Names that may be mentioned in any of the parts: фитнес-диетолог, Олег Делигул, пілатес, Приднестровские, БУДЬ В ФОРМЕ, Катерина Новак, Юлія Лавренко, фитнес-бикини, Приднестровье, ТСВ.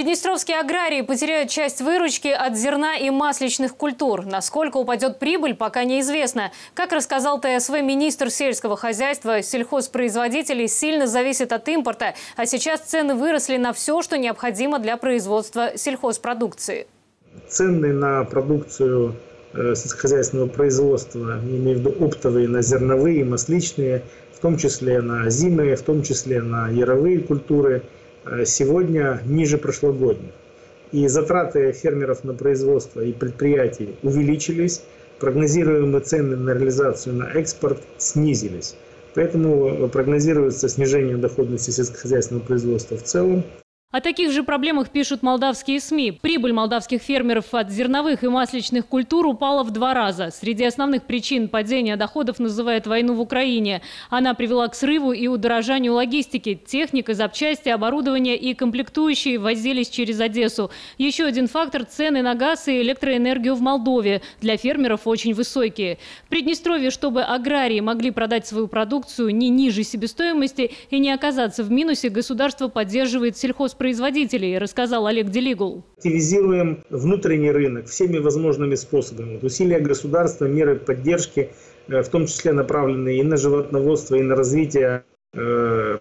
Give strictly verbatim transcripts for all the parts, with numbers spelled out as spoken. Приднестровские аграрии потеряют часть выручки от зерна и масличных культур. Насколько упадет прибыль, пока неизвестно. Как рассказал ТСВ министр сельского хозяйства, сельхозпроизводителей сильно зависит от импорта, а сейчас цены выросли на все, что необходимо для производства сельхозпродукции. Цены на продукцию сельскохозяйственного производства, имею в виду оптовые, на зерновые, масличные, в том числе на озимые, в том числе на яровые культуры, сегодня ниже прошлогодних. И затраты фермеров на производство и предприятий увеличились, прогнозируемые цены на реализацию на экспорт снизились. Поэтому прогнозируется снижение доходности сельскохозяйственного производства в целом. О таких же проблемах пишут молдавские СМИ. Прибыль молдавских фермеров от зерновых и масличных культур упала в два раза. Среди основных причин падения доходов называют войну в Украине. Она привела к срыву и удорожанию логистики. Техника, запчасти, оборудование и комплектующие возились через Одессу. Еще один фактор – цены на газ и электроэнергию в Молдове. Для фермеров очень высокие. В Приднестровье, чтобы аграрии могли продать свою продукцию не ниже себестоимости и не оказаться в минусе, государство поддерживает сельхозпроизводителей. производителей, рассказал Олег Делигул. Активизируем внутренний рынок всеми возможными способами. Усилия государства, меры поддержки, в том числе направленные и на животноводство, и на развитие э,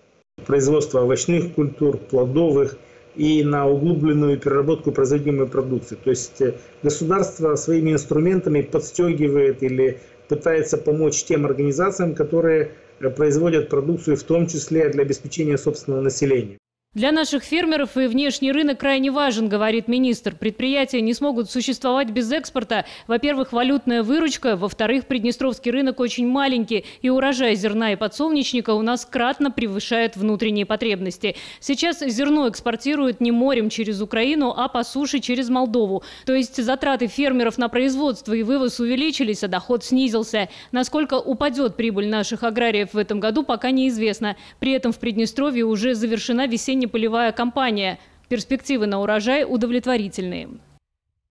производства овощных культур, плодовых, и на углубленную переработку производимой продукции. То есть государство своими инструментами подстегивает или пытается помочь тем организациям, которые производят продукцию, в том числе для обеспечения собственного населения. Для наших фермеров и внешний рынок крайне важен, говорит министр. Предприятия не смогут существовать без экспорта. Во-первых, валютная выручка. Во-вторых, приднестровский рынок очень маленький. И урожай зерна и подсолнечника у нас кратно превышает внутренние потребности. Сейчас зерно экспортируют не морем через Украину, а по суше через Молдову. То есть затраты фермеров на производство и вывоз увеличились, а доход снизился. Насколько упадет прибыль наших аграриев в этом году, пока неизвестно. При этом в Приднестровье уже завершена весенняя полевая кампания. Перспективы на урожай удовлетворительные.